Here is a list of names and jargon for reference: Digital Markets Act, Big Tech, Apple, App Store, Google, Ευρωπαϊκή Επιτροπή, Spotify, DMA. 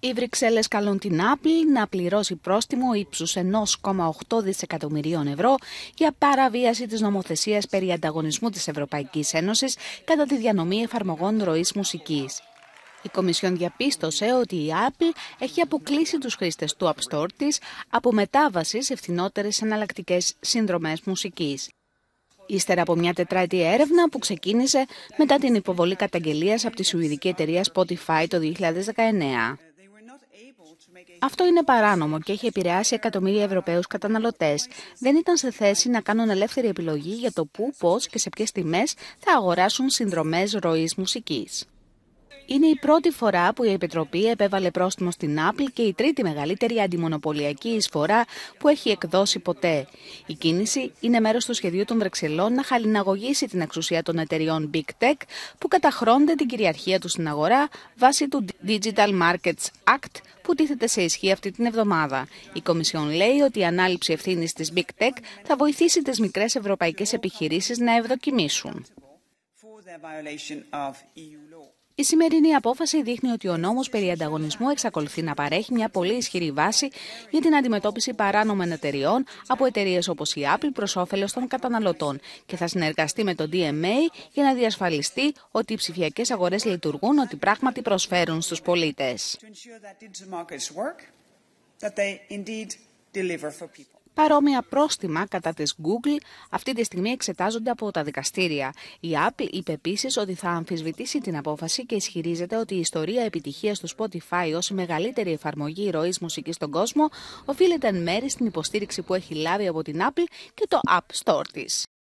Οι Βρυξέλλες καλούν την Apple να πληρώσει πρόστιμο ύψους 1,8 δισεκατομμυρίων ευρώ για παραβίαση της νομοθεσίας περί ανταγωνισμού της Ευρωπαϊκής Ένωσης κατά τη διανομή εφαρμογών ροής μουσικής. Η Κομισιόν διαπίστωσε ότι η Apple έχει αποκλείσει τους χρήστες του App Store της από μετάβαση σε φθηνότερες εναλλακτικές συνδρομές μουσικής. Ύστερα από μια τετραετή έρευνα που ξεκίνησε μετά την υποβολή καταγγελίας από τη σουηδική εταιρεία Spotify το 2019. Αυτό είναι παράνομο και έχει επηρεάσει εκατομμύρια Ευρωπαίους καταναλωτές. Δεν ήταν σε θέση να κάνουν ελεύθερη επιλογή για το πού, πώς και σε ποιες τιμές θα αγοράσουν συνδρομές ροής μουσικής. Είναι η πρώτη φορά που η Επιτροπή επέβαλε πρόστιμο στην Apple και η τρίτη μεγαλύτερη αντιμονοπωλιακή εισφορά που έχει εκδώσει ποτέ. Η κίνηση είναι μέρος του σχεδίου των Βρυξελών να χαλιναγωγήσει την εξουσία των εταιριών Big Tech που καταχρώνται την κυριαρχία του στην αγορά βάσει του Digital Markets Act που τίθεται σε ισχύ αυτή την εβδομάδα. Η Κομισιόν λέει ότι η ανάληψη ευθύνης της Big Tech θα βοηθήσει τις μικρές ευρωπαϊκές επιχειρήσεις να ευδοκιμήσουν. Η σημερινή απόφαση δείχνει ότι ο νόμος περί ανταγωνισμού εξακολουθεί να παρέχει μια πολύ ισχυρή βάση για την αντιμετώπιση παράνομων εταιριών από εταιρείες όπως η Apple προς όφελος των καταναλωτών και θα συνεργαστεί με το DMA για να διασφαλιστεί ότι οι ψηφιακές αγορές λειτουργούν, ότι πράγματι προσφέρουν στους πολίτες. Παρόμοια πρόστιμα κατά της Google αυτή τη στιγμή εξετάζονται από τα δικαστήρια. Η Apple είπε επίσης ότι θα αμφισβητήσει την απόφαση και ισχυρίζεται ότι η ιστορία επιτυχίας του Spotify ως η μεγαλύτερη εφαρμογή ροής μουσικής στον κόσμο οφείλεται εν μέρη στην υποστήριξη που έχει λάβει από την Apple και το App Store της.